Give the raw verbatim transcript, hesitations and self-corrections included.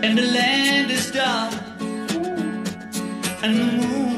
And the land is dark and the moon